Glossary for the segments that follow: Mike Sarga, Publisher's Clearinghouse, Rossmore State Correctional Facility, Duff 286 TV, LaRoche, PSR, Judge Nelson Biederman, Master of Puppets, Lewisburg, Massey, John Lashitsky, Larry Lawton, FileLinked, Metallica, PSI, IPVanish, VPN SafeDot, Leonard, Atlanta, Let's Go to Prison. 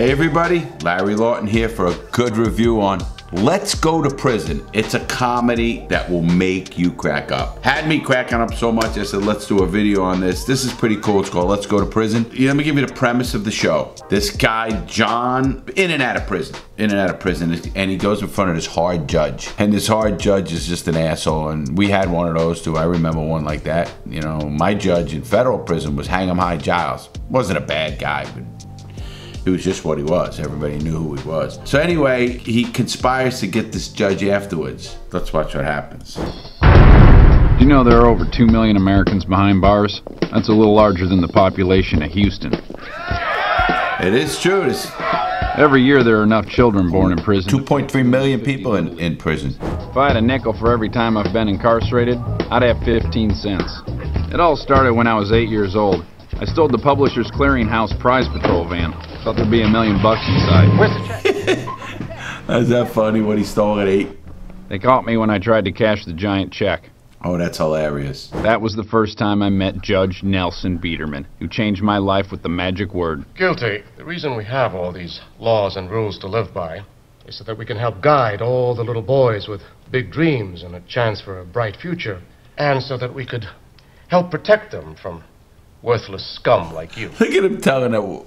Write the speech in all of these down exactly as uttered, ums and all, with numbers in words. Hey everybody, Larry Lawton here for a good review on Let's Go to Prison. It's a comedy that will make you crack up. Had me cracking up so much, I said, let's do a video on this. This is pretty cool. It's called Let's Go to Prison. Yeah, let me give you the premise of the show. This guy, John, in and out of prison, in and out of prison, and he goes in front of this hard judge. And this hard judge is just an asshole, and we had one of those too. I remember one like that. You know, my judge in federal prison was Hang 'em High Giles. Wasn't a bad guy, but he was just what he was. Everybody knew who he was. So anyway, he conspires to get this judge afterwards. Let's watch what happens. Do you know there are over two million Americans behind bars? That's a little larger than the population of Houston. It is true. It's every year there are enough children born in prison. two point three million people in, in prison. If I had a nickel for every time I've been incarcerated, I'd have fifteen cents. It all started when I was eight years old. I stole the Publisher's Clearinghouse prize patrol van. Thought there'd be a million bucks inside. Where's the check? Is that funny when he stole at eight? They caught me when I tried to cash the giant check. Oh, that's hilarious. That was the first time I met Judge Nelson Biederman, who changed my life with the magic word. Guilty. The reason we have all these laws and rules to live by is so that we can help guide all the little boys with big dreams and a chance for a bright future, and so that we could help protect them from worthless scum like you. Look at him telling that.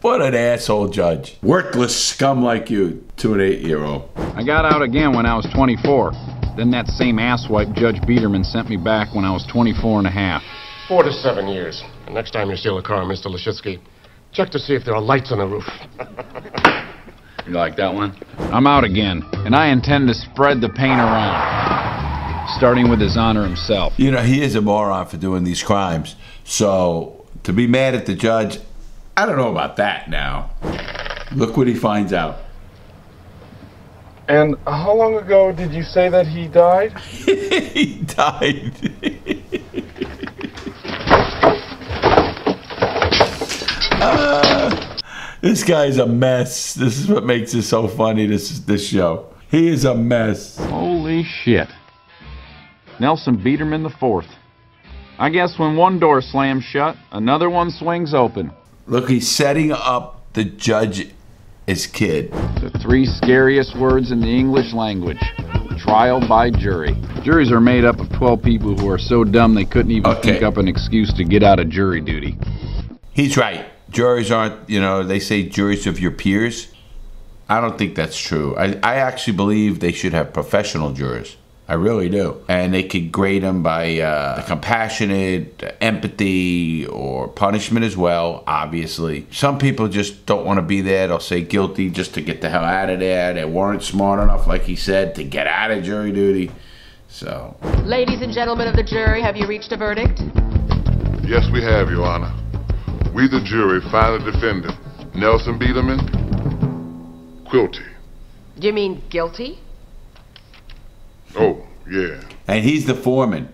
What an asshole judge. Worthless scum like you to an eight-year-old. I got out again when I was twenty-four. Then that same asswipe Judge Biederman sent me back when I was twenty-four and a half. Four to seven years. And next time you steal a car, Mister Lashitsky, check to see if there are lights on the roof. You like that one? I'm out again, and I intend to spread the pain around, starting with His Honor himself. You know, he is a moron for doing these crimes. So, to be mad at the judge, I don't know about that now. Look what he finds out. And how long ago did you say that he died? He died. uh, this guy's a mess. This is what makes it so funny, this, this show. He is a mess. Holy shit. Nelson Biederman the fourth. I guess when one door slams shut, another one swings open. Look, he's setting up the judge's kid. The three scariest words in the English language. Trial by jury. Juries are made up of twelve people who are so dumb they couldn't even okay. think up an excuse to get out of jury duty. He's right. Juries aren't, you know, they say juries of your peers. I don't think that's true. I, I actually believe they should have professional jurors. I really do. And they could grade them by uh, compassionate, empathy, or punishment as well, obviously. Some people just don't want to be there. They'll say guilty just to get the hell out of there. They weren't smart enough, like he said, to get out of jury duty. So. Ladies and gentlemen of the jury, have you reached a verdict? Yes, we have, Your Honor. We, the jury, find the defendant, Nelson Biederman, guilty. Do you mean guilty? Oh, yeah. And he's the foreman.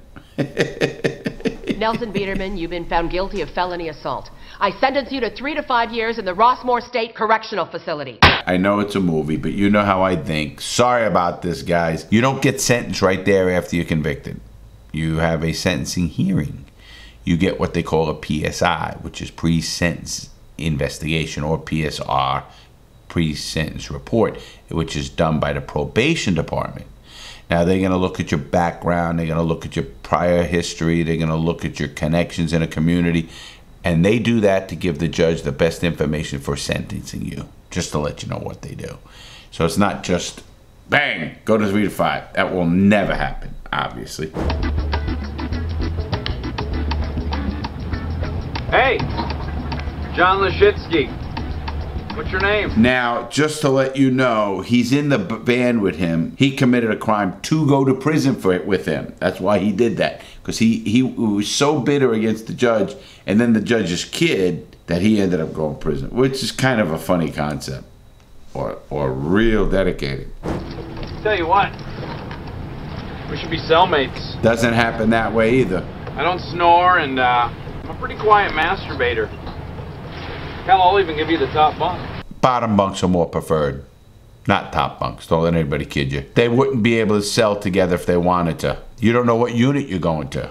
Nelson Biederman, you've been found guilty of felony assault. I sentence you to three to five years in the Rossmore State Correctional Facility. I know it's a movie, but you know how I think. Sorry about this, guys. You don't get sentenced right there after you're convicted. You have a sentencing hearing. You get what they call a P S I, which is pre-sentence investigation, or P S R, pre-sentence report, which is done by the probation department. Now, they're going to look at your background, they're going to look at your prior history, they're going to look at your connections in a community, and they do that to give the judge the best information for sentencing you, just to let you know what they do. So it's not just, bang, go to three to five. That will never happen, obviously. Hey, John Lashitsky. What's your name? Now, just to let you know, he's in the van with him. He committed a crime to go to prison for it with him. That's why he did that. Because he, he was so bitter against the judge, and then the judge's kid, that he ended up going to prison, which is kind of a funny concept. Or, or real dedicated. Tell you what, we should be cellmates. Doesn't happen that way either. I don't snore, and uh, I'm a pretty quiet masturbator. Hell, I'll even give you the top bunk. Bottom bunks are more preferred. Not top bunks. Don't let anybody kid you. They wouldn't be able to cell together if they wanted to. You don't know what unit you're going to.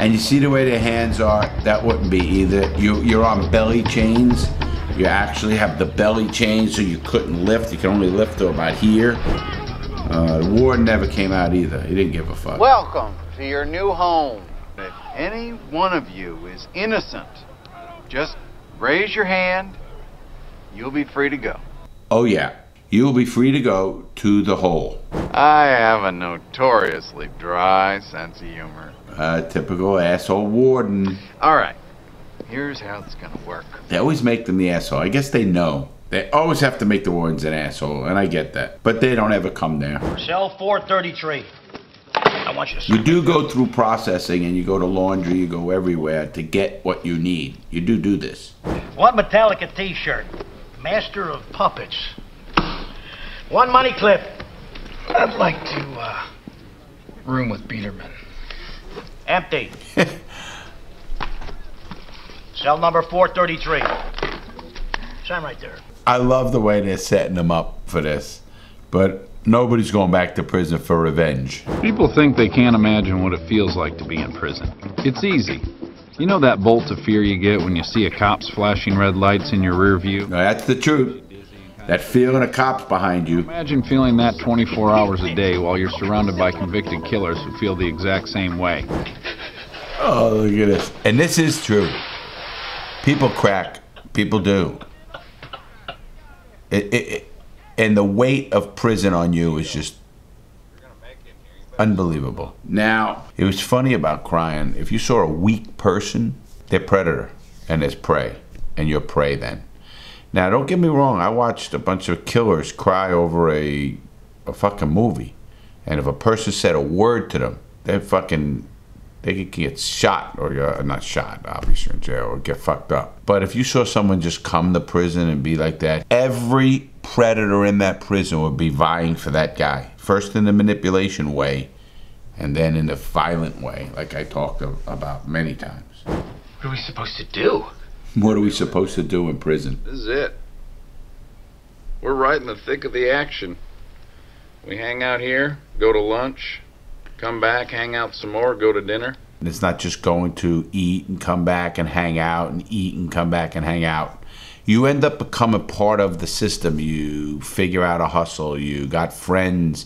And you see the way their hands are? That wouldn't be either. You, you're on belly chains. You actually have the belly chain, so you couldn't lift. You can only lift to about here. Uh, the warden never came out either. He didn't give a fuck. Welcome to your new home. If any one of you is innocent, just raise your hand. You'll be free to go. Oh yeah, you'll be free to go to the hole. I have a notoriously dry sense of humor. A typical asshole warden. All right, here's how it's gonna work. They always make them the asshole. I guess they know. They always have to make the wardens an asshole, and I get that. But they don't ever come there. Cell four thirty-three. I want you to... You do go through processing, and you go to laundry, you go everywhere to get what you need. You do do this. One Metallica t-shirt. Master of Puppets. One money clip. I'd like to, uh, room with Biederman. Empty. Cell number four thirty-three. Sign right there. I love the way they're setting them up for this, but nobody's going back to prison for revenge. People think they can't imagine what it feels like to be in prison. It's easy. You know that bolt of fear you get when you see a cop's flashing red lights in your rear view? No, that's the truth. That feeling of cops behind you. Imagine feeling that twenty-four hours a day while you're surrounded by convicted killers who feel the exact same way. Oh, look at this. And this is true. People crack. People do. It, it, it, and the weight of prison on you is just unbelievable. Now, it was funny about crying. If you saw a weak person, they're predator and there's prey, and you're prey then. Now, don't get me wrong. I watched a bunch of killers cry over a, a fucking movie, and if a person said a word to them, they fucking... They could get shot, or uh, not shot, obviously in jail, or get fucked up. But if you saw someone just come to prison and be like that, every predator in that prison would be vying for that guy. First in the manipulation way, and then in the violent way, like I talked about many times. What are we supposed to do? What are we supposed to do in prison? This is it. We're right in the thick of the action. We hang out here, go to lunch, come back, hang out some more, go to dinner. And it's not just going to eat and come back and hang out and eat and come back and hang out. You end up becoming part of the system. You figure out a hustle. You got friends.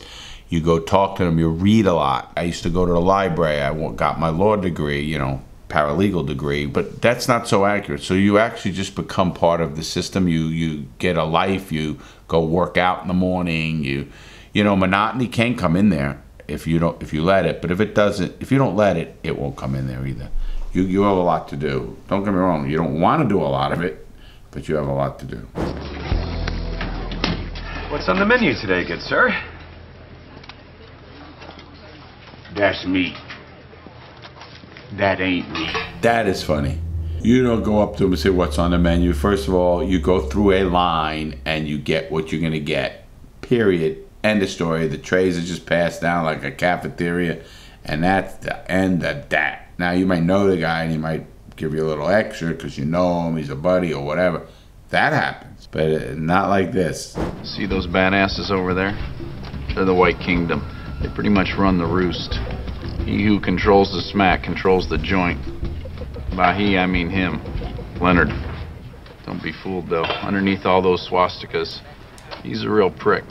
You go talk to them. You read a lot. I used to go to the library. I got my law degree, you know, paralegal degree. But that's not so accurate. So you actually just become part of the system. You, you get a life. You go work out in the morning. You, you know, monotony can come in there. If you don't, if you let it, but if it doesn't, if you don't let it, it won't come in there either. You you have a lot to do. Don't get me wrong. You don't want to do a lot of it, but you have a lot to do. What's on the menu today, good sir? That's meat. That ain't meat. That is funny. You don't go up to them and say what's on the menu. First of all, you go through a line and you get what you're gonna get. Period. End of story. The trays are just passed down like a cafeteria, and that's the end of that. Now, you might know the guy, and he might give you a little extra because you know him, he's a buddy or whatever. That happens, but not like this. See those badasses over there? They're the White Kingdom. They pretty much run the roost. He who controls the smack controls the joint. By he, I mean him, Leonard. Don't be fooled, though. Underneath all those swastikas, he's a real prick.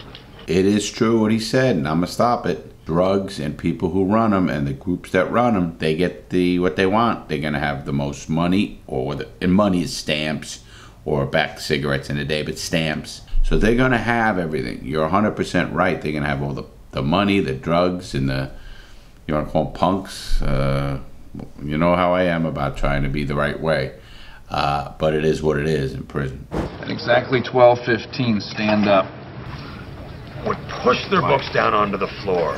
It is true what he said, and I'm gonna stop it. Drugs and people who run them and the groups that run them, they get the what they want. They're gonna have the most money, or the, and money is stamps, or back cigarettes in a day, but stamps. So they're gonna have everything. You're one hundred percent right. They're gonna have all the the money, the drugs, and the, you wanna call them punks. Uh, you know how I am about trying to be the right way. Uh, but it is what it is in prison. At exactly twelve fifteen, stand up. Would push their books down onto the floor.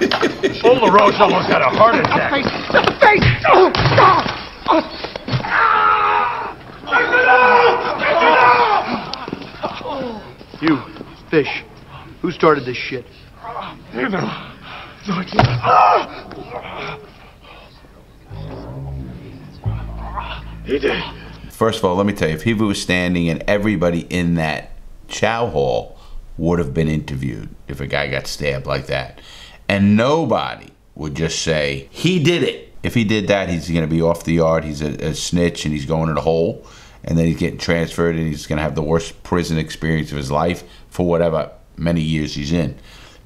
Old LaRoche almost had a heart attack. Face, face! Oh, ah, oh. Ah, listen up! Listen up! You, Fish, who started this shit? You know. No, it's not. Ah. He did. First of all, let me tell you, if he was standing and everybody in that chow hall would have been interviewed if a guy got stabbed like that. And nobody would just say, he did it. If he did that, he's gonna be off the yard, he's a, a snitch, and he's going to the hole. and then he's getting transferred, and he's going to have the worst prison experience of his life for whatever many years he's in.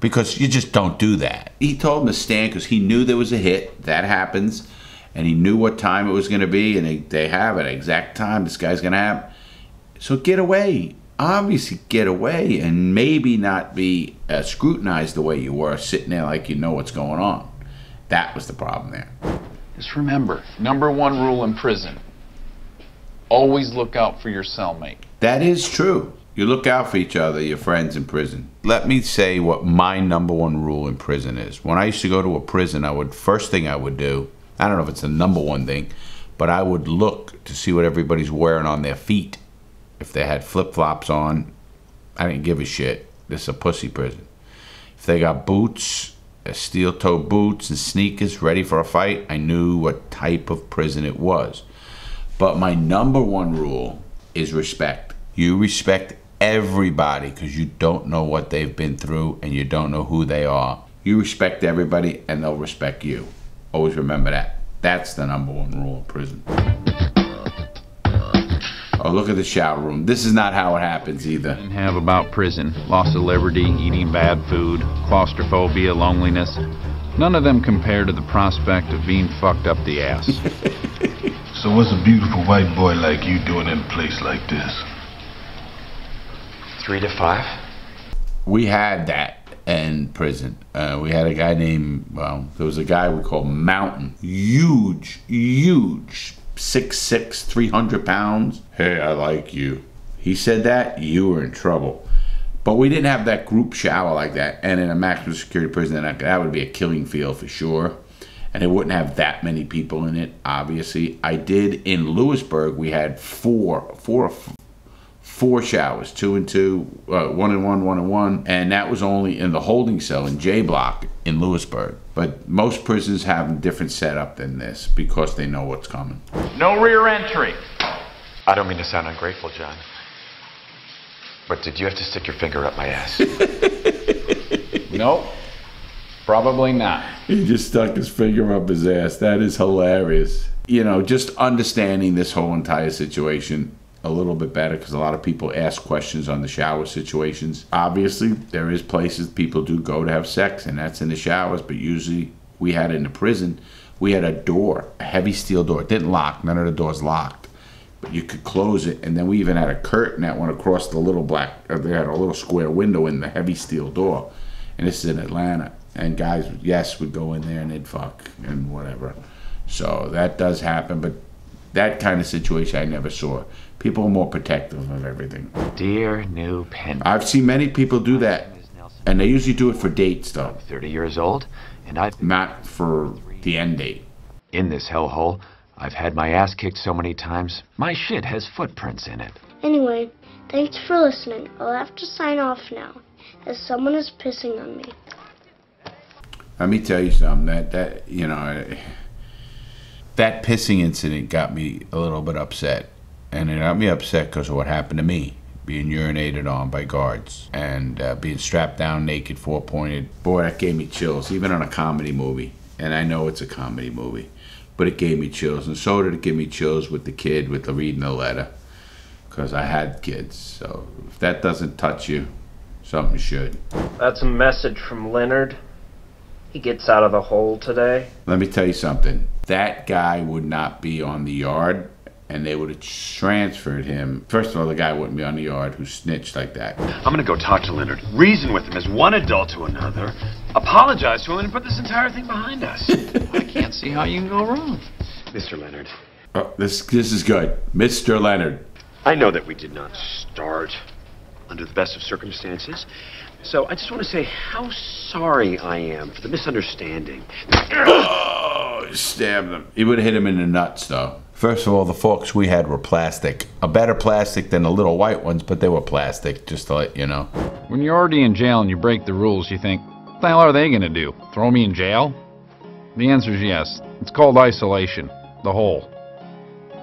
Because you just don't do that. He told him to stand because he knew there was a hit. That happens. And he knew what time it was going to be, and they, they have an exact time this guy's going to have. So get away. Obviously get away, and maybe not be uh, scrutinized the way you were, sitting there like you know what's going on. That was the problem there. Just remember, number one rule in prison, always look out for your cellmate. That is true. You look out for each other, your friends in prison. Let me say what my number one rule in prison is. When I used to go to a prison, I would, first thing I would do, I don't know if it's the number one thing, but I would look to see what everybody's wearing on their feet. If they had flip-flops on, I didn't give a shit. This is a pussy prison. If they got boots, steel-toe boots and sneakers ready for a fight, I knew what type of prison it was. But my number one rule is respect. You respect everybody because you don't know what they've been through and you don't know who they are. You respect everybody and they'll respect you. Always remember that. That's the number one rule of prison. Oh, look at the shower room. This is not how it happens either. What have about prison, loss of liberty, eating bad food, claustrophobia, loneliness. None of them compare to the prospect of being fucked up the ass. So what's a beautiful white boy like you doing in a place like this? Three to five? We had that in prison. Uh, we had a guy named, well, there was a guy we called Mountain. Huge, huge, six six, three hundred pounds. Hey, I like you. He said that, you were in trouble. But we didn't have that group shower like that. And in a maximum security prison, that would be a killing field for sure. And it wouldn't have that many people in it, obviously. I did in Lewisburg, we had four, four, four showers, two and two, uh, one and one, one and one. And that was only in the holding cell in J Block in Lewisburg. But most prisons have a different setup than this because they know what's coming. No rear entry. I don't mean to sound ungrateful, John, but did you have to stick your finger up my ass? Nope, probably not. He just stuck his finger up his ass. That is hilarious. You know, just understanding this whole entire situation a little bit better, because a lot of people ask questions on the shower situations. Obviously, there is places people do go to have sex, and that's in the showers, but usually we had in the prison, we had a door, a heavy steel door. It didn't lock. None of the doors locked, but you could close it, and then we even had a curtain that went across the little black, or they had a little square window in the heavy steel door, and this is in Atlanta, and guys, yes, would go in there and they'd fuck and whatever. So that does happen, but that kind of situation I never saw. People are more protective of everything. Dear new pen. I've seen many people do that, and they usually do it for dates, though. I'm thirty years old, and I've been not for the end date. In this hellhole, I've had my ass kicked so many times, my shit has footprints in it. Anyway, thanks for listening. I'll have to sign off now, as someone is pissing on me. Let me tell you something. That that you know. I, That pissing incident got me a little bit upset, and it got me upset because of what happened to me, being urinated on by guards and uh, being strapped down naked, four-pointed. Boy, that gave me chills, even on a comedy movie, and I know it's a comedy movie, but it gave me chills, and so did it give me chills with the kid, with the reading the letter, because I had kids, so if that doesn't touch you, something should. That's a message from Leonard. He gets out of the hole today. Let me tell you something. That guy would not be on the yard, and they would have transferred him. First of all, the guy wouldn't be on the yard who snitched like that. I'm gonna go talk to Leonard, reason with him as one adult to another, apologize to him, and put this entire thing behind us. I can't see how you can go wrong. Mister Leonard. Oh, this, this is good. Mister Leonard. I know that we did not start under the best of circumstances, so I just want to say how sorry I am for the misunderstanding. Oh, stabbed him. He would have hit him in the nuts, though. First of all, the forks we had were plastic. A better plastic than the little white ones, but they were plastic, just to let you know. When you're already in jail and you break the rules, you think, what the hell are they going to do? Throw me in jail? The answer is yes. It's called isolation. The hole.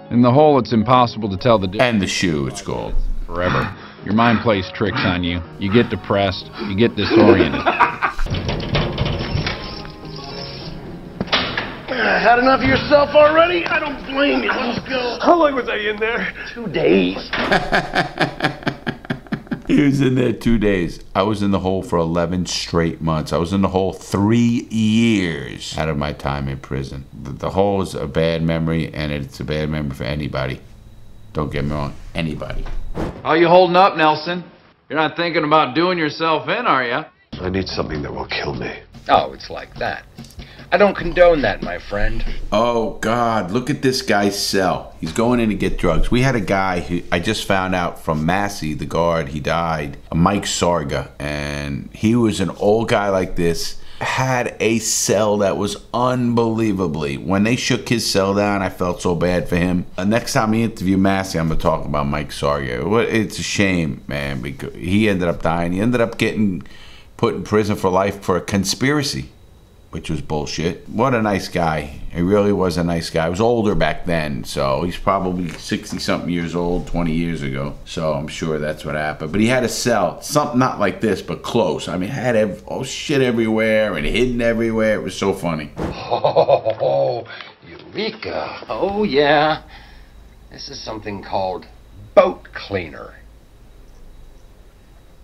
In the hole, it's impossible to tell the difference. And the shoe, it's called. Forever. Your mind plays tricks on you. You get depressed. You get disoriented. had enough of yourself already? I don't blame you. Let's go. How long was I in there? Two days. He was in there two days. I was in the hole for eleven straight months. I was in the hole three years out of my time in prison. The, the hole is a bad memory, and it's a bad memory for anybody. Don't get me wrong, anybody. How you holding up, Nelson? You're not thinking about doing yourself in, are you? I need something that will kill me. Oh, it's like that. I don't condone that, my friend. Oh, God, look at this guy's cell. He's going in to get drugs. We had a guy who I just found out from Massey, the guard, he died, Mike Sarga, and he was an old guy like this, had a cell that was unbelievably. When they shook his cell down, I felt so bad for him. The next time we interview Massey, I'm going to talk about Mike Sarga. It's a shame, man, because he ended up dying. He ended up getting put in prison for life for a conspiracy, which was bullshit. What a nice guy. He really was a nice guy. He was older back then, so he's probably sixty-something years old, twenty years ago. So I'm sure that's what happened. But he had a cell, something not like this, but close. I mean, had ev oh, shit everywhere and hidden everywhere. It was so funny. Oh, Eureka. Oh, yeah. This is something called boat cleaner.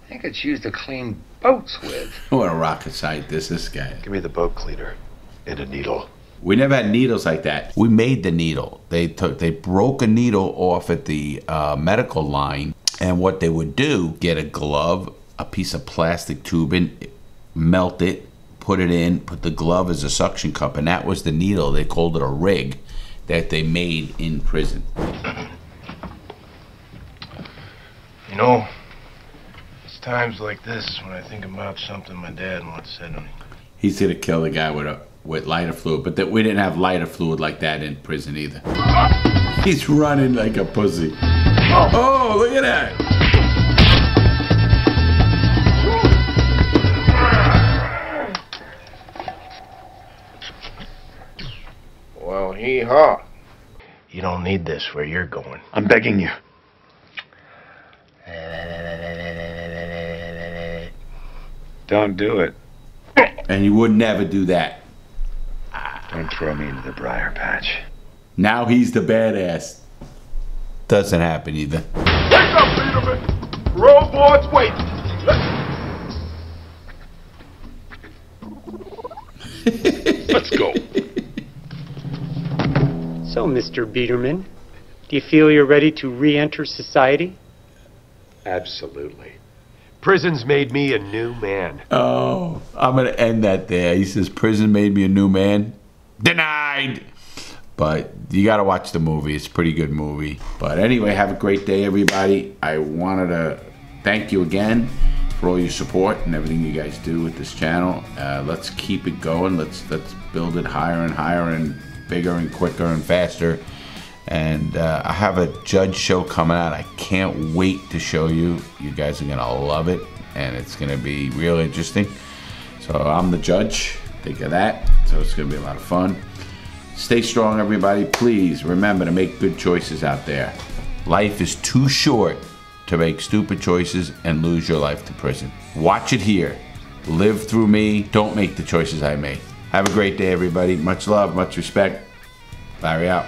I think it's used to clean boats with. What a rocket scientist this this guy. Give me the boat cleaner and a needle. We never had needles like that. We made the needle. They took, they broke a needle off at the uh, medical line, and what they would do, get a glove, a piece of plastic tubing, melt it, put it in, put the glove as a suction cup, and that was the needle. They called it a rig that they made in prison. You know, times like this when I think about something my dad once said to me. He's gonna kill the guy with a with lighter fluid, but that we didn't have lighter fluid like that in prison either. He's running like a pussy. Oh, look at that. Well, hee-haw. You don't need this where you're going. I'm begging you. Don't do it. And you would never do that. Don't throw me into the briar patch. Now he's the badass. Doesn't happen either. Wake up, Biederman! Roll boards waiting. Let's go. So, Mister Biederman, do you feel you're ready to re-enter society? Absolutely. Prison's made me a new man. Oh, I'm going to end that there. He says, prison made me a new man. Denied. But you got to watch the movie. It's a pretty good movie. But anyway, have a great day, everybody. I wanted to thank you again for all your support and everything you guys do with this channel. Uh, let's keep it going. Let's, let's build it higher and higher and bigger and quicker and faster. And uh, I have a judge show coming out. I can't wait to show you. You guys are going to love it, and it's going to be real interesting. So I'm the judge. Think of that. So it's going to be a lot of fun. Stay strong, everybody. Please remember to make good choices out there. Life is too short to make stupid choices and lose your life to prison. Watch it here. Live through me. Don't make the choices I made. Have a great day, everybody. Much love, much respect. Larry out.